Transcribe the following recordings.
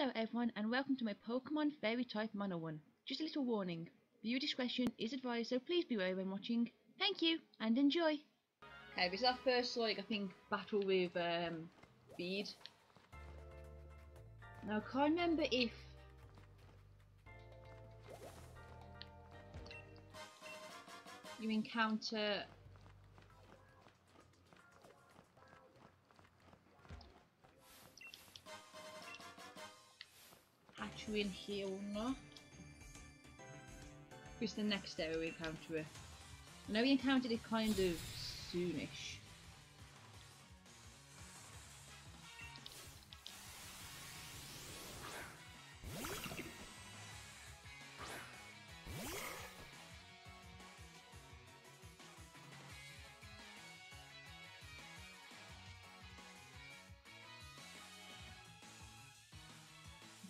Hello everyone and welcome to my Pokemon Fairy type Mono one. Just a little warning, viewer discretion is advised, so please be wary when watching. Thank you and enjoy! Okay, this is our first, like, I think, battle with Bede. Now I can't remember if... you encounter... in here or not. It's the next area we encounter it. I know we encountered it kind of soonish.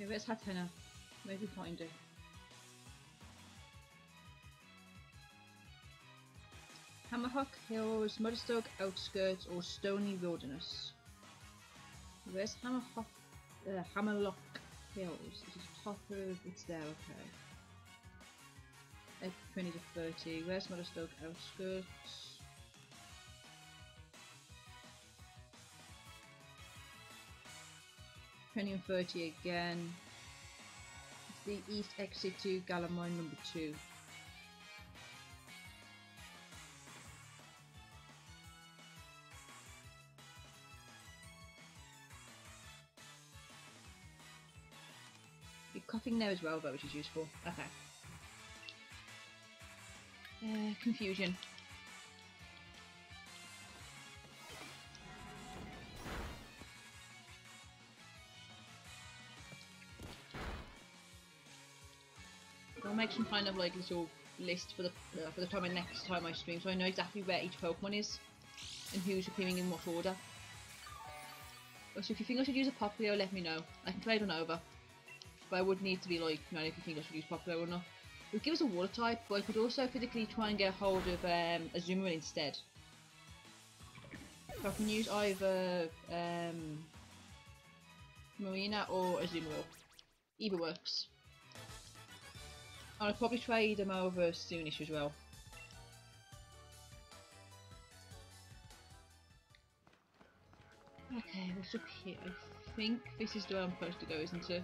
Okay, where's Hatenna? Where did we find her? Hammerlock Hills, Motherstoke Outskirts, or Stony Wilderness. Where's Hammerlock Hills? This is top of... it's there, okay. At 20 to 30. Where's Motherstoke Outskirts? And 30 again. It's the east exit to Gala Mine number 2. You're coughing there as well though, which is useful. Okay. Confusion. I'll make some kind of like little list for the time of next time I stream, so I know exactly where each Pokemon is and who's appearing in what order. Also, if you think I should use a Poplio, let me know. I can trade one over, but I would need to be like, you know, if you think I should use Poplio or not. It would give us a water type, but I could also physically try and get a hold of Azumarill instead. So I can use either Marina or Azumarill. Either works. I'll probably trade them over soonish as well. Okay, what's up here? I think this is the way I'm supposed to go, isn't it?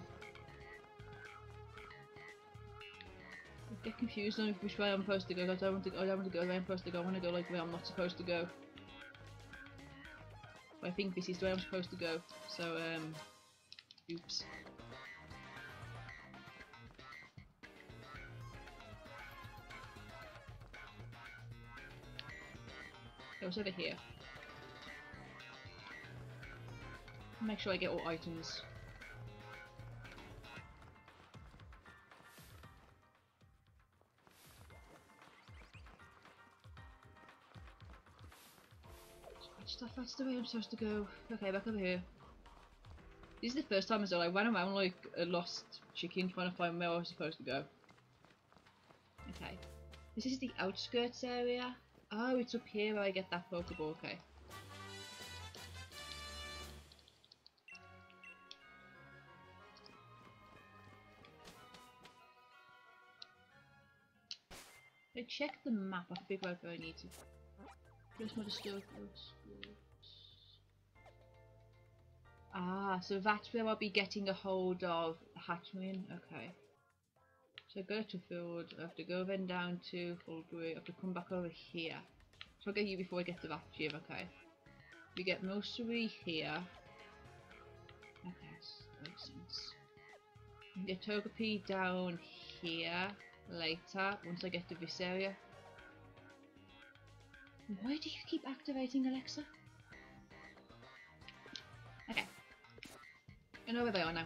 I get confused on which way I'm supposed to go. I don't want to go the way I'm supposed to go. I want to go like the way I'm not supposed to go. But I think this is the way I'm supposed to go. So, oops. It was over here. Make sure I get all items. That's the way I'm supposed to go. Okay, back over here. This is the first time as well. I ran around like a lost chicken trying to find where I was supposed to go. Okay. This is the outskirts area. Oh, it's up here where I get that Pokeball, okay. I check the map, I think where I need to. Just Motherstoke Outskirts. Ah, so that's where I'll be getting a hold of Hatwin, okay. So I go to Field, I have to go then down to Fulbury, I have to come back over here. So I'll get you before I get to that gym, okay. We get Milcery here. Okay, that makes sense. We get Togepi down here later, once I get to this area. Why do you keep activating Alexa? Okay. I know where they are now.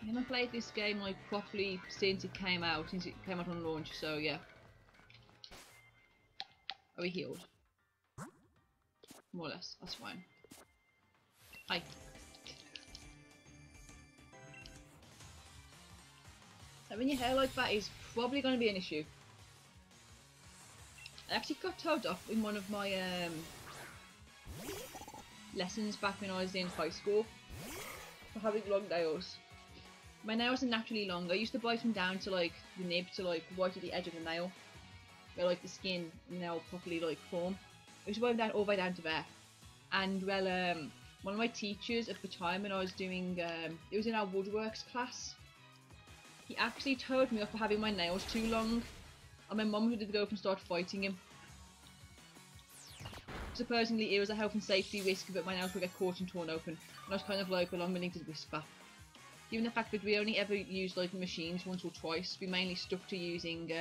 I haven't played this game like properly since it came out on launch, so yeah. Are we healed? More or less, that's fine. Hi. Having your hair like that is probably going to be an issue. I actually got told off in one of my lessons back when I was in high school for having long nails. My nails are naturally long. I used to bite them down to like the nib, to like right at the edge of the nail, where like the skin and nail properly like form. I used to bite them down all the way down to there. And well, one of my teachers at the time when I was doing, it was in our woodworks class, he actually told me off for having my nails too long, and my mum had to go up and start fighting him. Supposedly it was a health and safety risk that my nails would get caught and torn open, and I was kind of like, well, I'm willing to whisper. Given the fact that we only ever used like machines once or twice, we mainly stuck to using,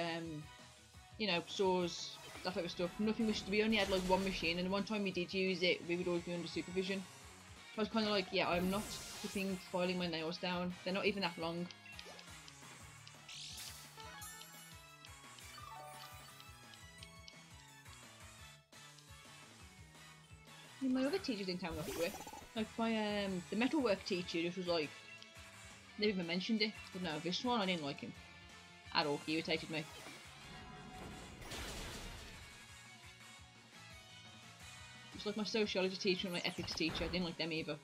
you know, saws, that type of stuff. Nothing was, we only had like one machine, and the one time we did use it, we would always be under supervision. So I was kind of like, yeah, I'm not flipping filing my nails down. They're not even that long. My other teachers in town I worked with, like my the metalwork teacher, just was like, they even mentioned it, but no, this one I didn't like him at all. He irritated me. It's like my sociology teacher and my ethics teacher. I didn't like them either.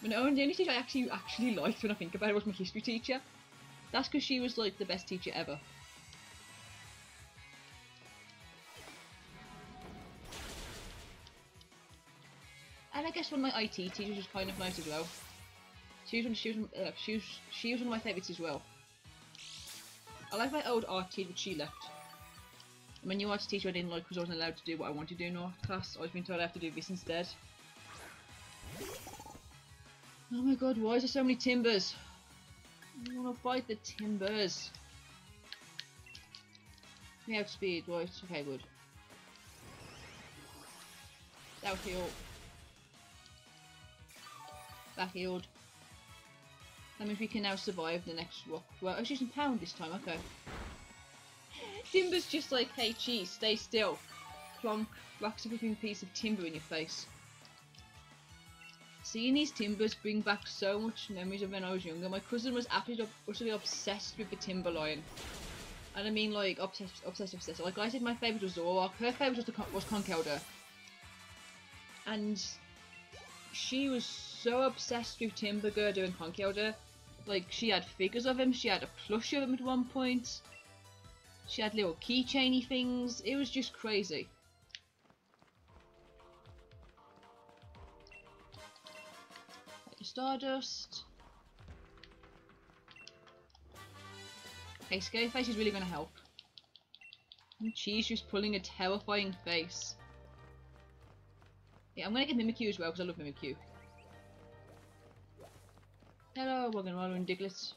But no, the only teacher I actually liked, when I think about it, was my history teacher. That's because she was like the best teacher ever. And I guess one of my IT teachers was kind of nice as well. She was one of my favourites as well. I like my old art teacher, but she left. And my new art teacher I didn't like because I wasn't allowed to do what I wanted to do in art class. I was being told I have to do this instead. Oh my god, why is there so many Timburrs? I want to fight the Timburrs. We have speed, right? Okay, good. That'll heal. That healed. That means we can now survive the next rock. Well, oh, she's in pound this time, okay. Timburr's just like, hey, cheese, stay still. Plonk, racks a fucking piece of Timburr in your face. Seeing these Timburrs bring back so much memories of when I was younger. My cousin was absolutely obsessed with the Timburr lion. And I mean, like, obsessed. Like I said, my favourite was Zorua. Her favourite was, Conkeldurr. And she was so obsessed with Timburr, Gurdurr and Conkeldurr. Like, she had figures of him, she had a plush of him at one point. She had little keychainy things, it was just crazy. Like the Stardust. Hey, Scary Face is really going to help. And she's just pulling a terrifying face. Yeah, I'm going to get Mimikyu as well, because I love Mimikyu. Hello, Wagonroller and Diglett.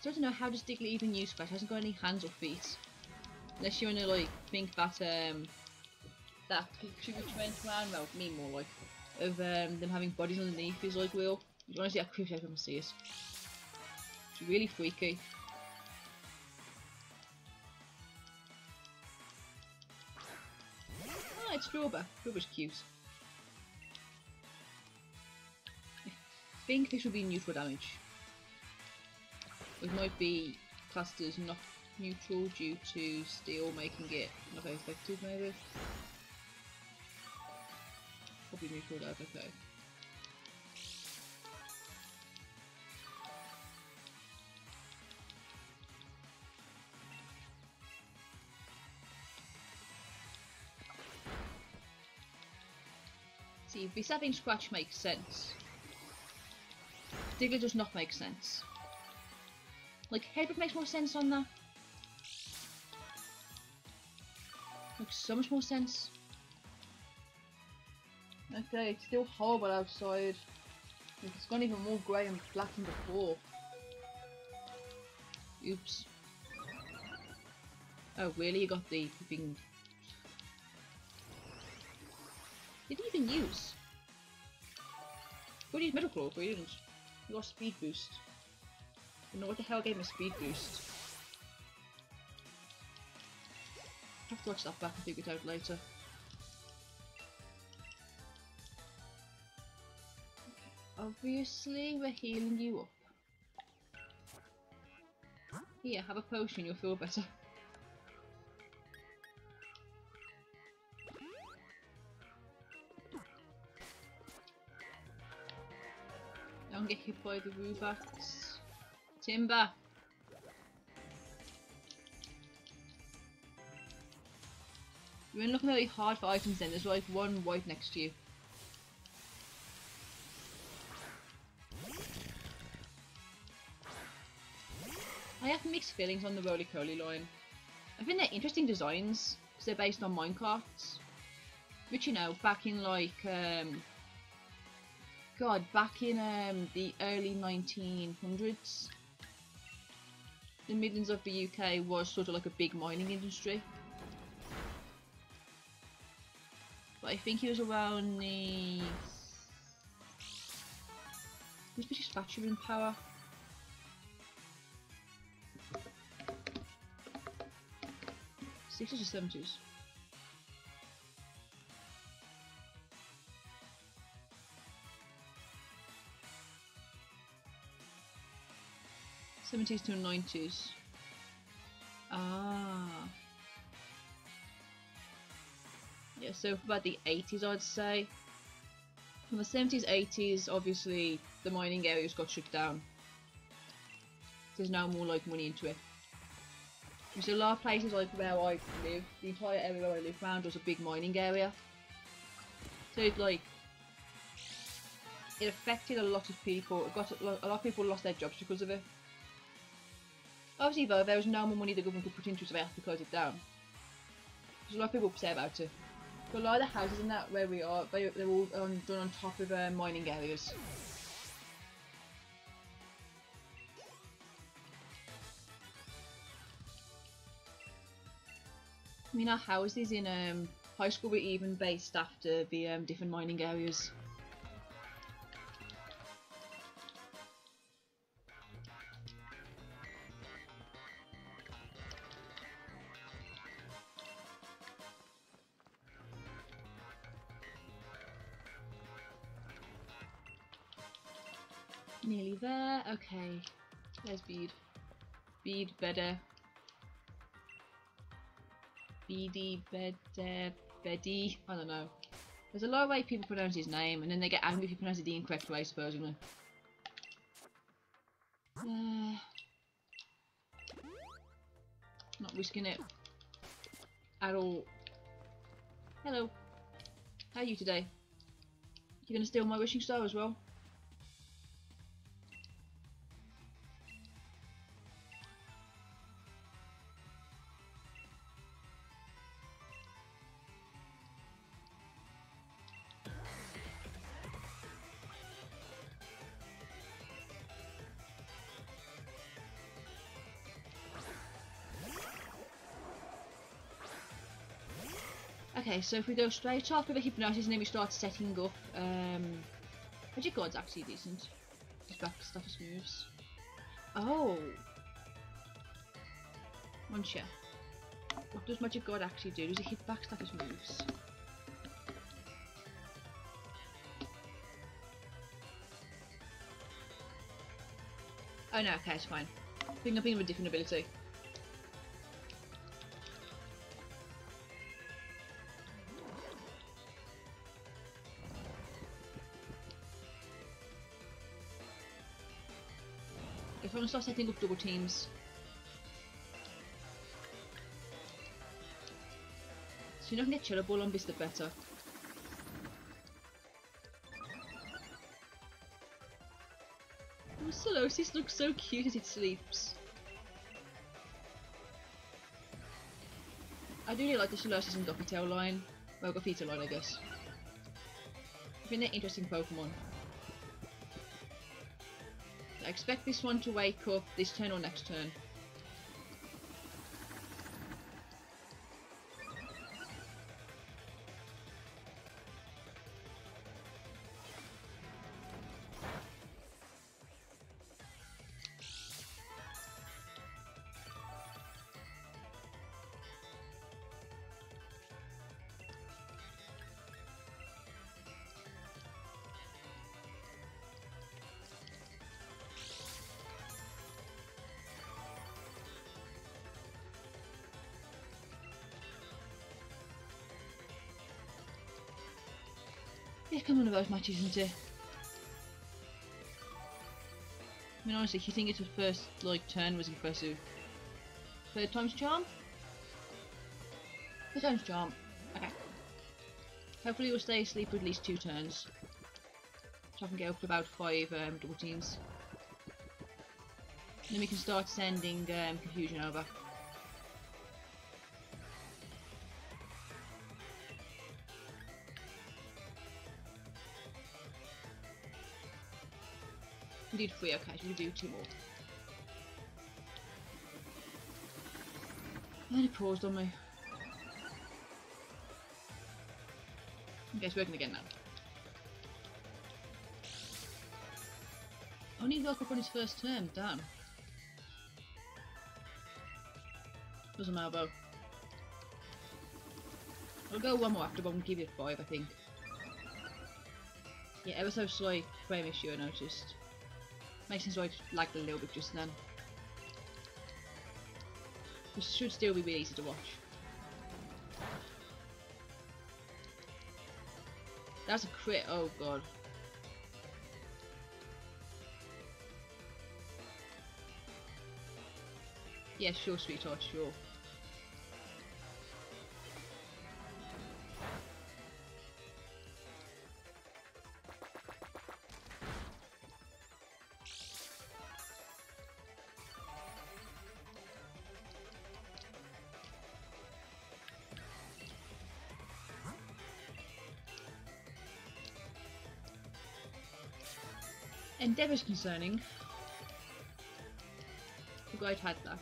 So I don't know, how does Diglett even use flesh? She hasn't got any hands or feet. Unless you want to like think that that picture which went around, well, me more like, of them having bodies underneath is like real. You honestly, I couldn't even see it. It's really freaky. Oh, it's Strawberry. Strawberry's cute. I think this would be neutral damage. It might be classed as not neutral due to steel making it not very effective, maybe. Probably neutral though, okay. See, this having scratch makes sense. Diglett does not make sense. Like, Hedwig makes more sense on that. Makes so much more sense. Okay, it's still horrible outside. It's gone even more grey and black than before. Oops. Oh, really? You got the thing. Did you even use? You used Metal Claw, but you didn't. You got Speed Boost. I don't know what the hell gave me Speed Boost. I'll have to watch that back and figure it out later. Obviously, we're healing you up. Here, have a potion, you'll feel better. Don't get hit by the Rubats. Timburr! You've been looking really hard for items then, there's like one white next to you. I have mixed feelings on the roly-coly line. I think they're interesting designs, because they're based on minecarts. Which, you know, back in like, the early 1900s, the Midlands of the UK was sort of like a big mining industry. But I think he was around the... Was British manufacturing power? '60s or '70s. '70s to '90s. Ah. Yeah, so about the '80s, I'd say. From the '70s, '80s, obviously the mining areas got shut down. There's now more like money into it. There's a lot of places like where I live, the entire area where I live around was a big mining area. So it, like, it affected a lot of people, a lot of people lost their jobs because of it. Obviously though, there was no more money the government could put into it, so they had to close it down. There's a lot of people upset about it. But a lot of the houses in that where we are, they're all done on top of mining areas. I mean, our houses in high school were even based after the different mining areas. Nearly there. Okay. There's Bede. Bede, Bede. Bede, Bede, Bede, I don't know. There's a lot of ways people pronounce his name, and then they get angry if you pronounce it the incorrect way, supposedly. Not risking it at all. Hello. How are you today? You're gonna steal my wishing star as well? Okay, so if we go straight after the hypnosis and then we start setting up, Magic God's actually decent. His back status moves. Oh! Muncher. What does Magic God actually do? Does it hit back status moves? Oh no, okay, it's fine. I think I'm thinking of a different ability. I'm going to start setting up double teams. So you're not going to get Chilla Ball on this, the better. Oh, Solosis looks so cute as it sleeps. I do really like the Solosis and Gothita line. Well, Gothita line, I guess. I think they're interesting Pokemon. I expect this one to wake up this turn or next turn. It's become one of those matches, isn't it? I mean, honestly, hitting it for first like turn was impressive. Third time's charm. Third time's charm. Okay. Hopefully, we'll stay asleep for at least 2 turns, so I can get up to about 5 double teams. And then we can start sending confusion over. We did 3, okay, so we do 2 more. And it paused on me. Okay, it's working again now. Only woke up on his first turn, damn. Doesn't matter though. I'll go 1 more after, but we'll give it 5, I think. Yeah, ever so slight frame issue I noticed. Makes sense why I lagged a little bit just then. This should still be really easy to watch. That's a crit, oh god. Yeah, sure, sweetheart, sure. Endeavour's concerning. I forgot I'd had that.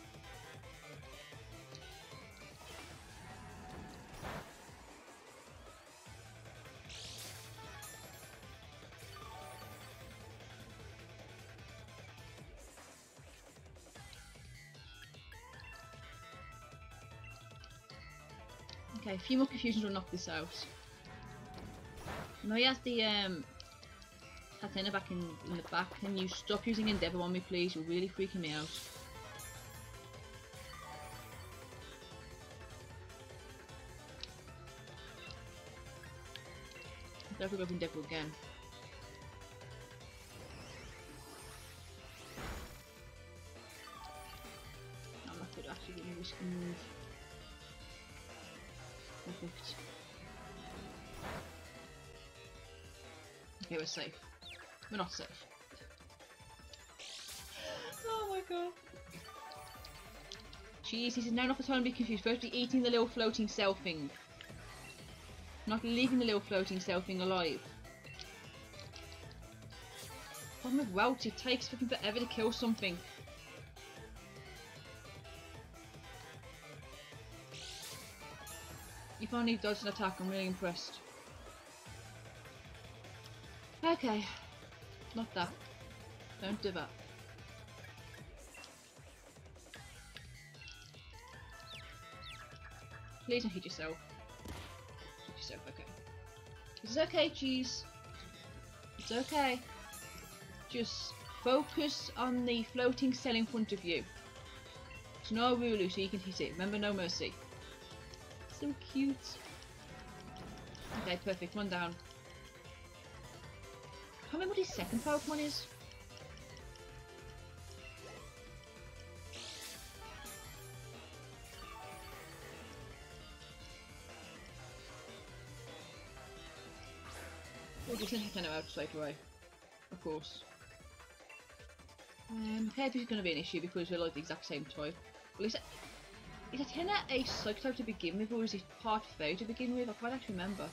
Okay, a few more confusions will knock this out. Now he has the Hatenna back in the back. Can you stop using Endeavour on me, please? You're really freaking me out. I'll go with Endeavour again. I'm not good, actually, getting a risky move. Perfect. Okay, we're safe. We're not safe. Oh my god. Jeez, this is now not the time to be confused. First, be eating the little floating cell thing. Not leaving the little floating cell thing alive. Problem with Route, it takes fucking forever to kill something. You finally dodged an attack, I'm really impressed. Okay. Not that. Don't do that. Please don't hit yourself. Hit yourself, okay. It's okay, cheese. It's okay. Just focus on the floating cell in front of you. It's no Rulu, so you can hit it. Remember, no mercy. So cute. Okay, perfect. 1 down. I can't remember what his second Pokemon is. We'll just send Hatenna out straight away, of course. Hair is going to be an issue because we're like the exact same type. Well, Is Hatenna a Psychic type to begin with, or is it part Fairy to begin with? I can't actually remember.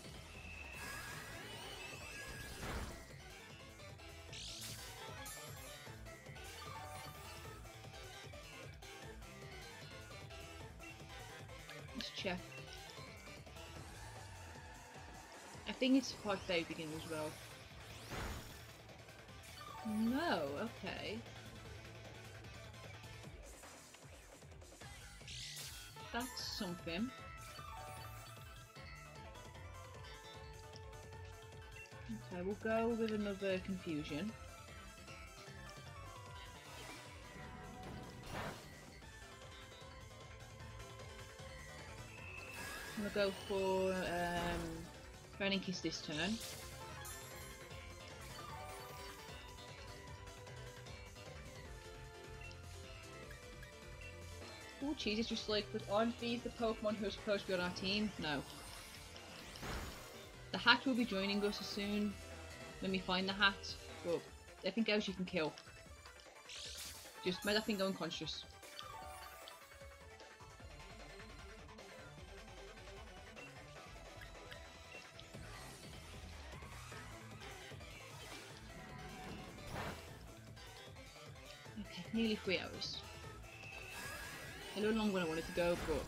Let's check. I think it's part Fairy to begin with as well. No, okay. That's something. Okay, we'll go with another confusion. I'm gonna go for Burning Kiss this turn. Oh jeez, it's just like, but aren't these the Pokemon who are supposed to be on our team? No. The hat will be joining us as soon when we find the hat, but everything else you can kill. Just make that thing go unconscious. Okay, nearly 3 hours. A little longer than I wanted to go, but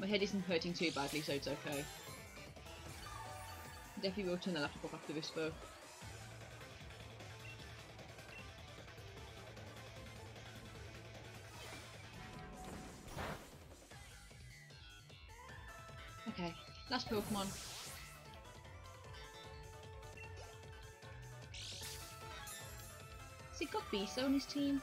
my head isn't hurting too badly, so it's okay. Definitely will turn the laptop off after this though. Okay, last Pokemon. Has it got Bisa on his team?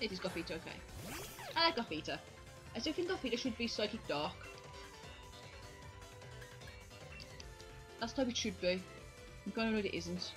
It is Gothita, okay. I like Gothita. I still think Gothita should be Psychic Dark. That's the type it should be. I'm kind of annoyed it isn't.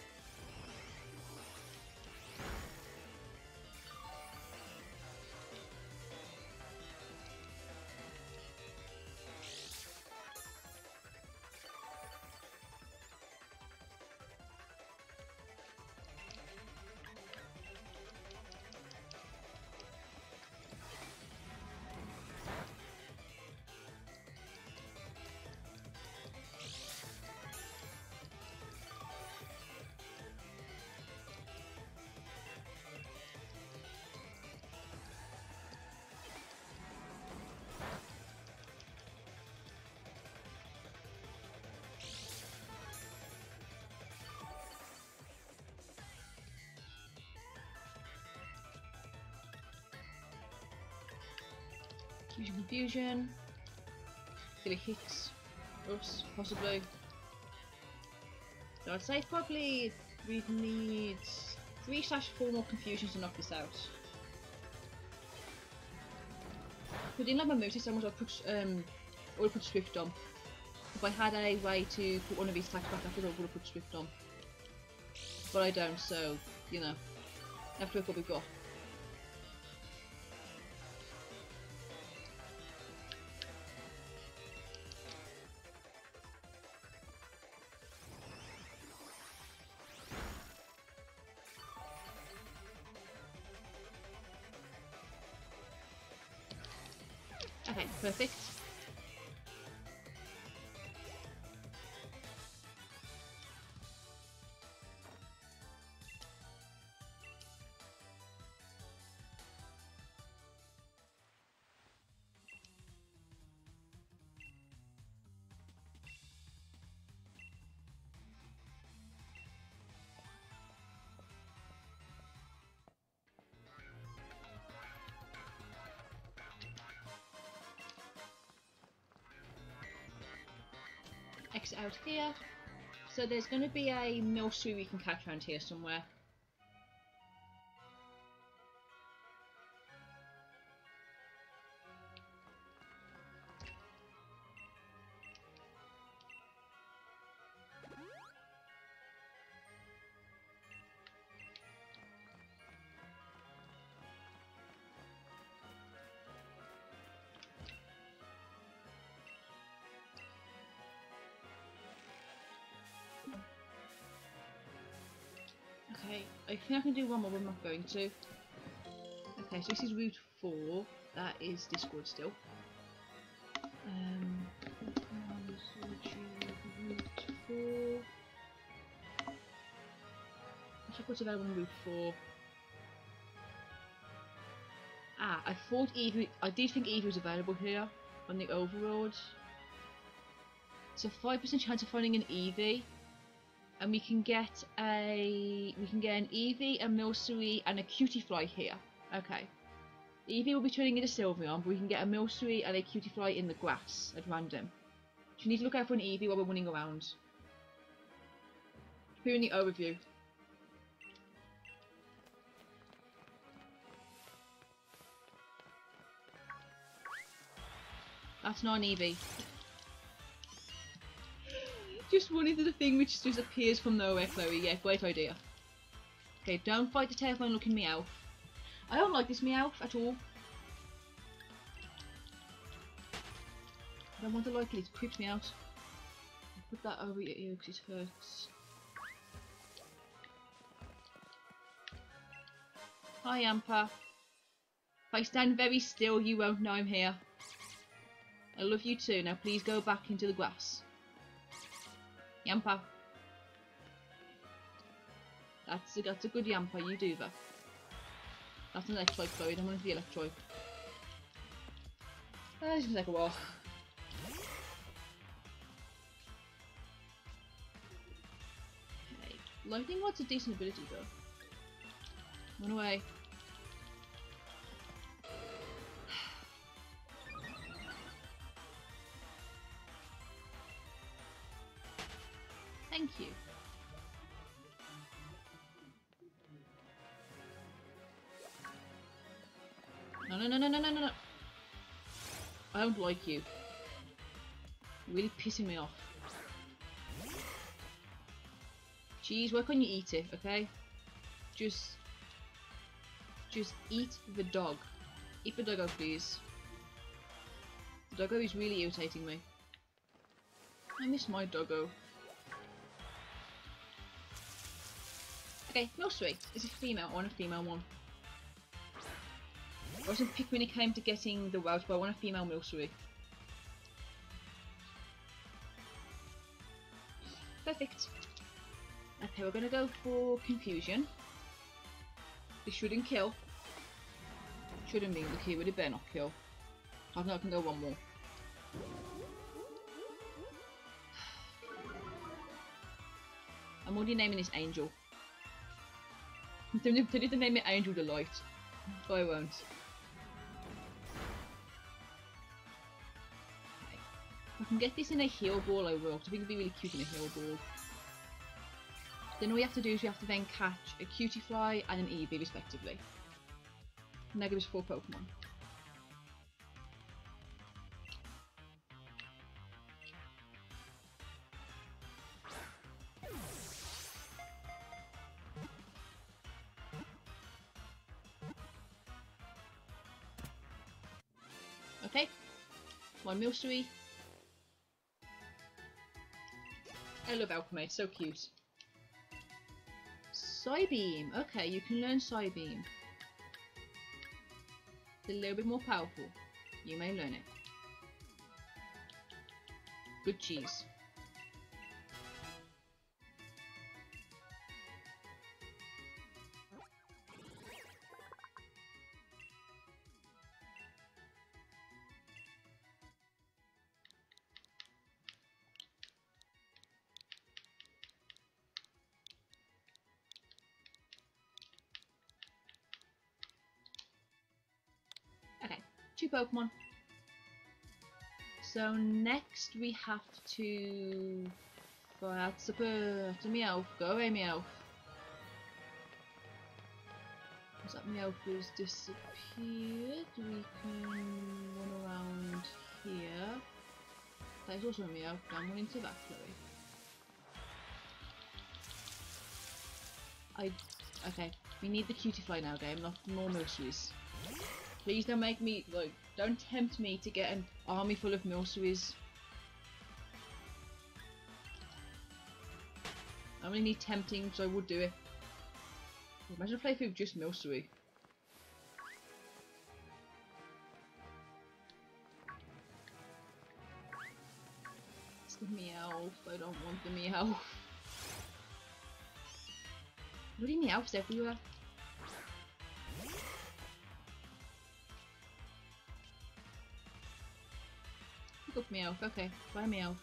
Confusion. Did it hit us? Possibly. So I'd say probably we'd need 3/4 more confusions to knock this out. If I didn't have my moveset, I would have put Swift on. If I had a way to put one of these attacks back, I would have put Swift on. But I don't, so, you know. I have to look what we've got. Perfect. Out here, so there's going to be a Milcery we can catch around here somewhere. I think I can do one more, but I'm not going to. Okay, so this is Route 4. That is Discord still. Route 4. I should put available on Route 4. Ah, I thought Eevee. I did think Eevee was available here on the overworld. It's a 5% chance of finding an Eevee, and we can get an Eevee, a Milcery, and a Cutie fly here. Okay, Eevee will be turning into Sylveon, but we can get a Milcery and a Cutie fly in the grass at random. So we need to look out for an Eevee while we're running around. We're in the overview. That's not an Eevee. Just run into the thing which just appears from nowhere, Chloe. Yeah, great idea. Okay, don't fight the terrifying looking Meowth. I don't like this Meowth at all. I don't want to like it, it creeps me out. I'll put that over your ear because it hurts. Hi, Yamper. If I stand very still, you won't know I'm here. I love you too. Now please go back into the grass. Yamper. That's a good Yamper, you do that. That's an Electrike, sorry, I don't want to be Electrike. That's gonna take a while. Okay. Lightning Rod's a decent ability though. Run away. Thank you. No. I don't like you. You're really pissing me off. Jeez, why can't you eat it, okay? Just eat the dog. Eat the doggo, please. The doggo is really irritating me. I miss my doggo. Okay, Milcery is a female. I want a female one. I wasn't picked when it came to getting the route, but I want a female Milcery. Perfect. Okay, we're gonna go for Confusion. It shouldn't kill. It shouldn't mean the keyword, it better not kill. I think I can go one more. I'm already naming this Angel. They need to name it Angel Delight, but I won't. Okay. If I can get this in a heal ball, I will, because I think it'd be really cute in a heal ball. Then all we have to do is we have to then catch a Cutie fly and an Eevee, respectively. And that gives us 4 Pokemon. My Milcery. I love alchemy, so cute. Psybeam. Okay, you can learn Psybeam. It's a little bit more powerful. You may learn it. Good cheese. Pokemon. So next we have to. Well, that's a Meowth. Go away, Meowth. Because that Meowth has disappeared. We can run around here. That is also a Meowth. Down one into that, Chloe. Okay, we need the Cutie fly now, game, not more Milceries. Please don't make me, like, don't tempt me to get an army full of Milceries. I only need tempting, so I would do it. Imagine a playthrough just Milcery. It's the Meowth. I don't want the Meowth. Bloody Meowths everywhere. Pick up Meowth. Okay, buy Meowth.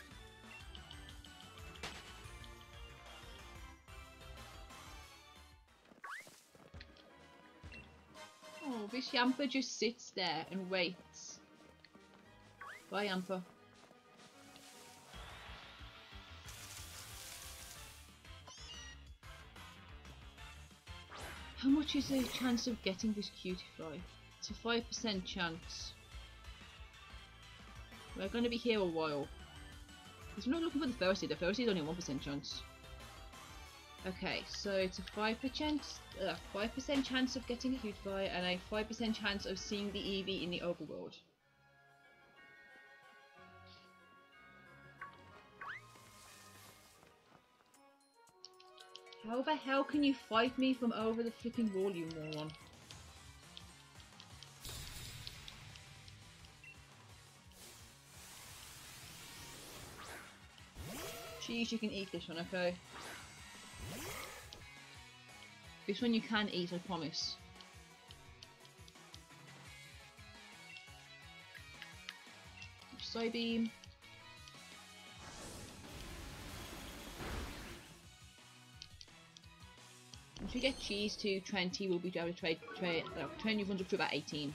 Oh, this Yamper just sits there and waits. Bye, Yamper. How much is the chance of getting this Cutie fly? It's a 5% chance. We're going to be here a while. Because we're not looking for the Ferocity. The Ferocity is only a 1% chance. Okay, so it's a 5% chance of getting a Cutiefly and a 5% chance of seeing the Eevee in the overworld. How the hell can you fight me from over the freaking wall, you moron? Jeez, you can eat this one, okay? This one you can eat, I promise. Psybeam. Once we get cheese to 20, we'll be able to turn your ones up to about 18.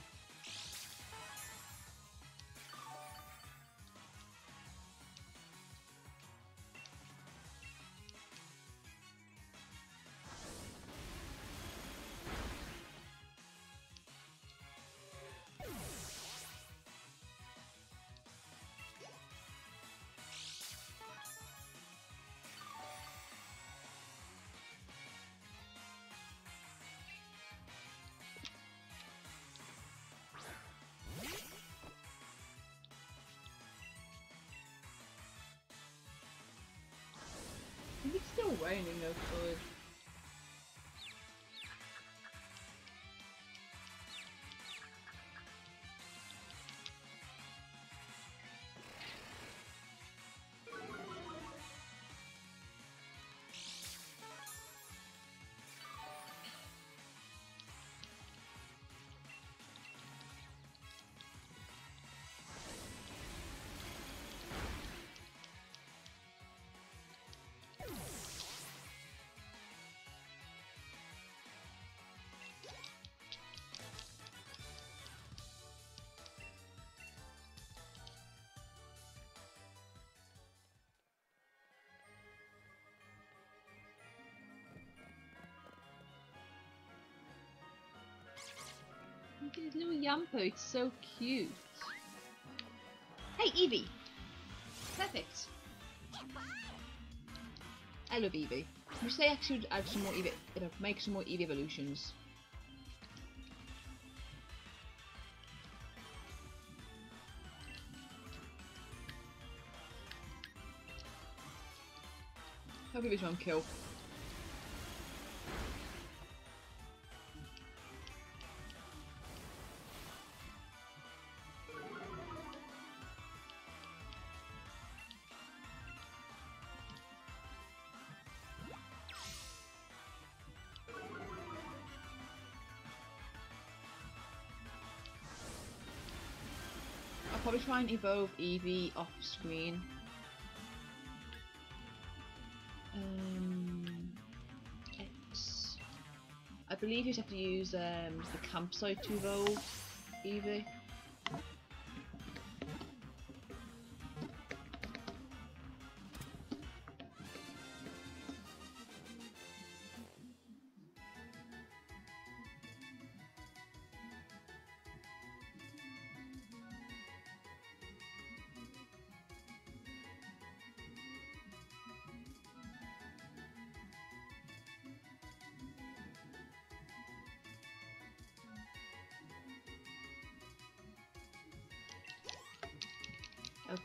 It's still raining outside. Look at his little Yamper, it's so cute. Hey, Eevee! Perfect! I love Eevee. I wish they actually add some more Eevee, make some more Eevee evolutions. I'll give this one kill. Probably try and evolve Eevee off screen. X. I believe you just have to use the campsite to evolve Eevee.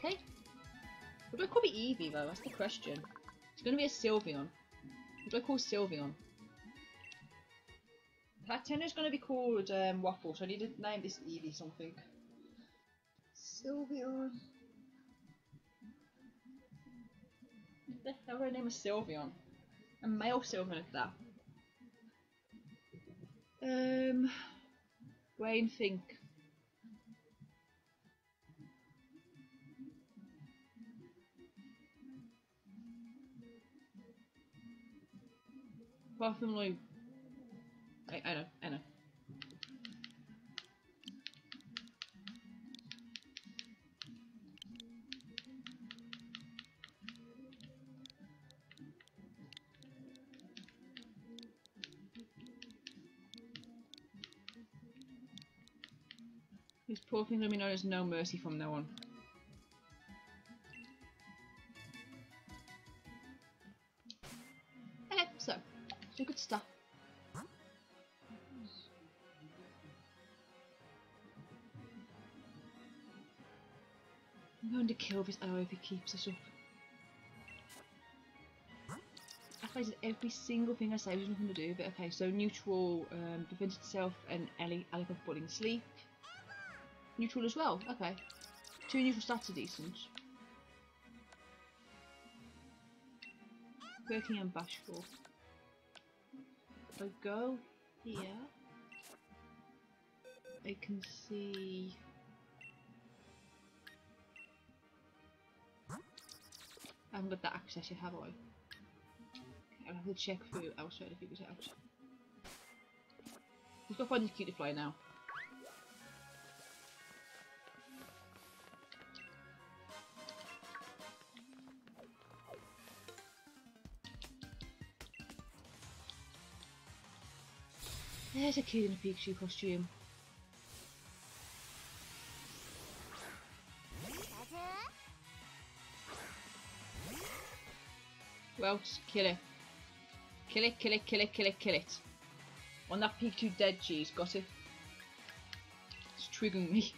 Okay. What do I call the Eevee though? That's the question. It's gonna be a Sylveon. What do I call Sylveon? Hatenna's going to be called Waffle, so I need to name this Eevee something. Sylveon. What the hell would I name a Sylveon? A male Sylveon at that. Brain think. Apart from like, I know. These poor things will be known as No Mercy from now on. Okay, so, some good stuff. I'm going to kill this arrow if he keeps us up. I find every single thing I say has nothing to do with it. Okay, so neutral defends itself and Ellie from falling asleep. Neutral as well, okay. Two neutral stats are decent. Quirky and bashful. If I go here, I can see. I haven't got that access yet, have I? I'll have to check through elsewhere to figure it out. We've got to find this cutie fly now. There's a kid in a Pikachu costume. Well, just kill it. Kill it, kill it, kill it, kill it, kill it. On that Pikachu dead, jeez, got it. It's triggering me.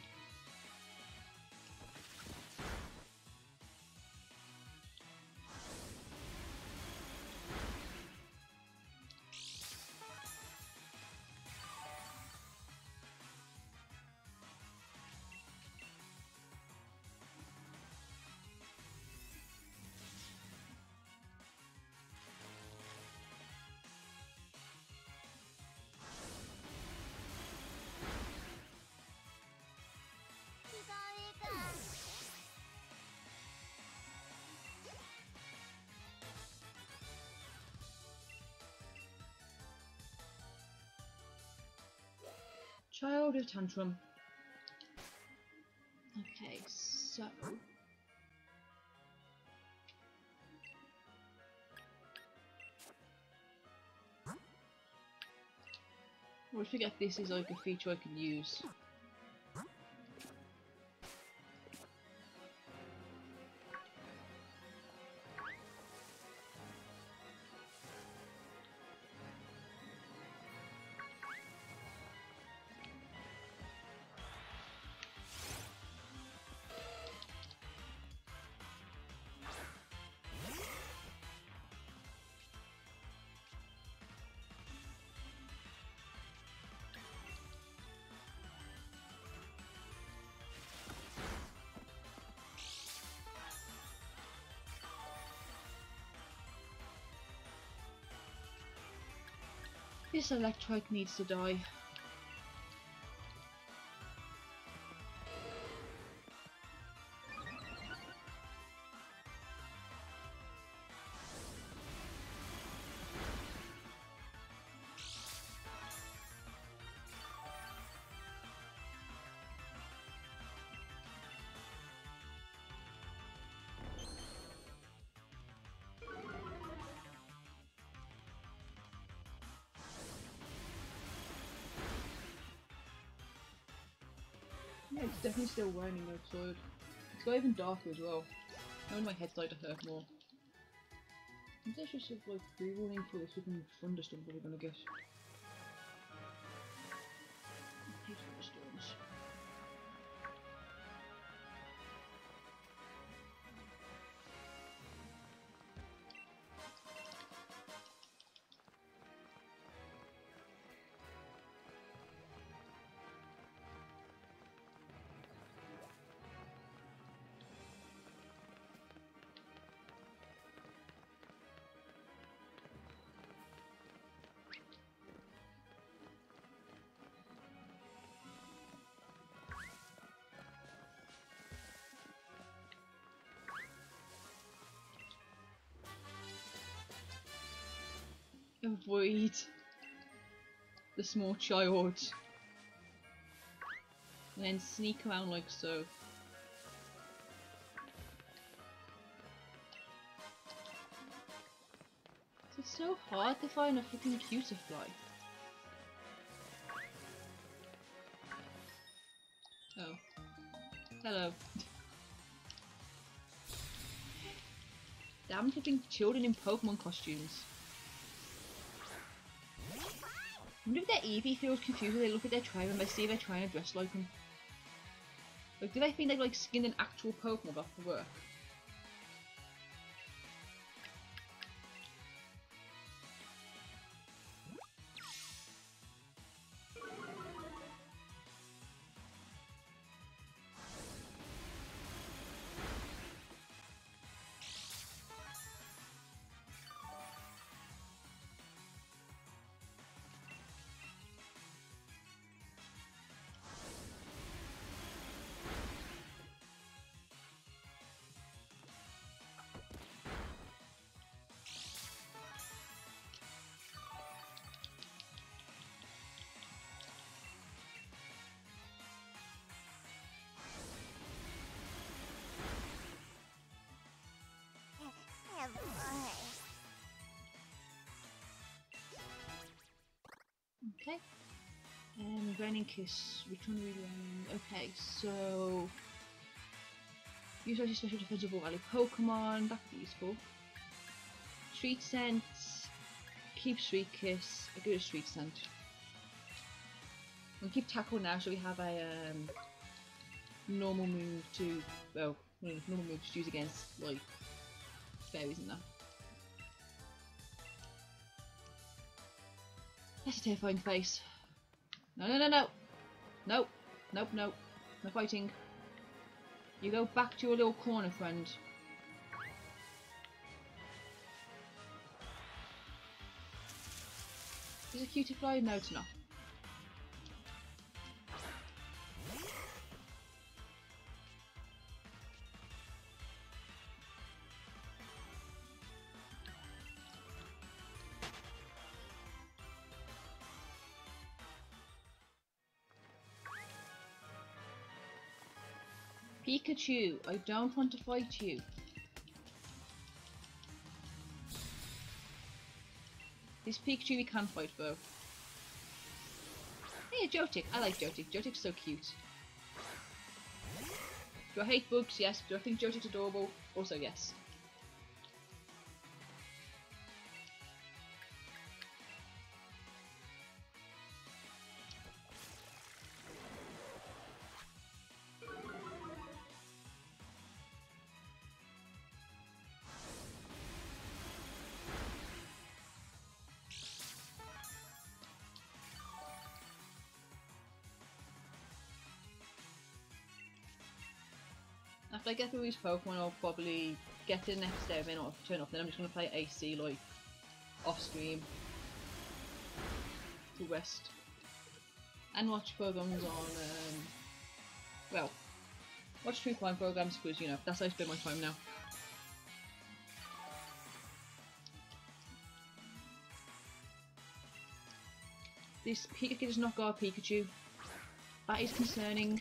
Child of Tantrum. Okay, so I forget this is like a feature I can use. This electrode needs to die. It's definitely still raining outside. It's got even darker as well. Now my head's starting to hurt more. I'm just like pre-warning for this freaking thunderstorm that we're gonna get. I hate thunderstorms. Avoid the small child. And then sneak around like so. It's so hard to find a freaking cutie fly. Oh. Hello. Damn tipping children in Pokemon costumes. I wonder if their Eevee feels confused when they look at their tribe and they see they're trying to dress like them. Like, do they think they've like skinned an actual Pokemon back to work? Okay, and Raining Kiss, which one are we doing? Okay, so... use your special defensible rally Pokemon, that could be useful. Street Scent, keep Street Kiss, I'll give it a Street Scent. We'll keep Tackle now so we have a normal move to, well, normal move to use against, like, fairies and that. That's a terrifying face. No, no, no, no. Nope, nope, nope. No fighting. You go back to your little corner, friend. Is it a cutie fly? No, it's not. Pikachu, I don't want to fight you. This Pikachu we can fight though. Hey, Joltik, I like Joltik. Joltik's so cute. Do I hate bugs? Yes. Do I think Joltik's adorable? Also yes. After I get through these Pokemon, I'll probably get to the next day and I'll turn off. Then I'm just going to play AC, like, off stream to rest. And watch programs on, well, watch true crime programs because, you know, that's how I spend my time now. This Pikachu does not guard Pikachu. That is concerning.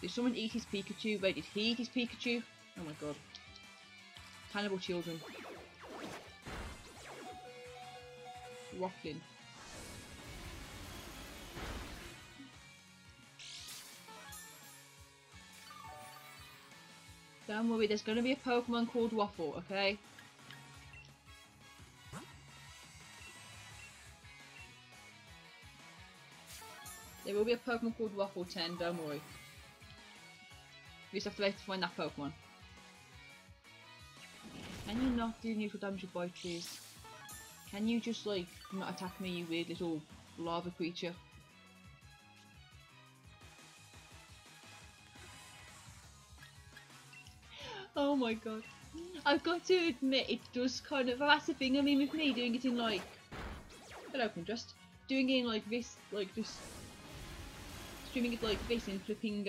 Did someone eat his Pikachu? Wait, did he eat his Pikachu? Oh my god. Cannibal children. Rockin'. Don't worry, there's gonna be a Pokemon called Waffle, okay? There will be a Pokemon called Waffle 10, don't worry. We just have to wait to find that Pokemon. Can you not do neutral damage with bite, please? Can you just, like, not attack me, you weird little lava creature? Oh my god. I've got to admit, it does kind of... that's the thing, I mean, with me, doing it in, like... hello, Pinterest. Doing it in, like, this, like, just... streaming it like this and flipping,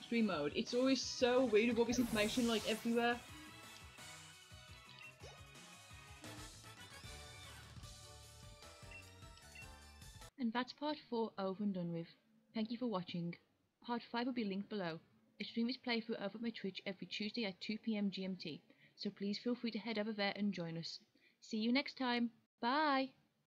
stream mode. It's always so weird with all this information like everywhere. And that's part 4 over and done with. Thank you for watching. Part 5 will be linked below. I stream this playthrough over at my Twitch every Tuesday at 2 PM GMT, so please feel free to head over there and join us. See you next time. Bye!